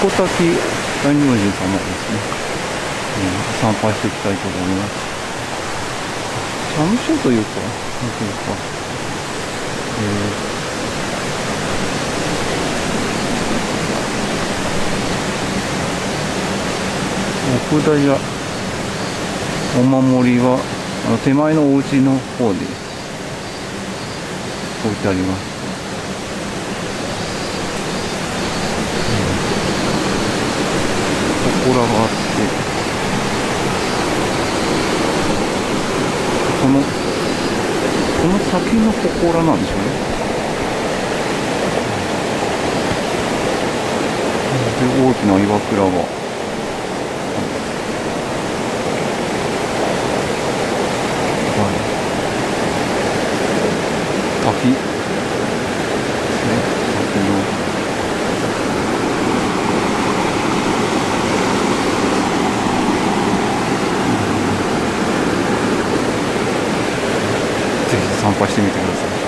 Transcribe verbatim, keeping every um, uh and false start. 小滝大明神様ですね、参拝していきたいと思います。社務所というか、なんていうか、えー、奥平お守りはあの手前のお家の方で置いてあります。ここらがあって、このこの先のここらなんでしょうね。で、大きな岩倉が滝ですね、滝の。参拝してみてください。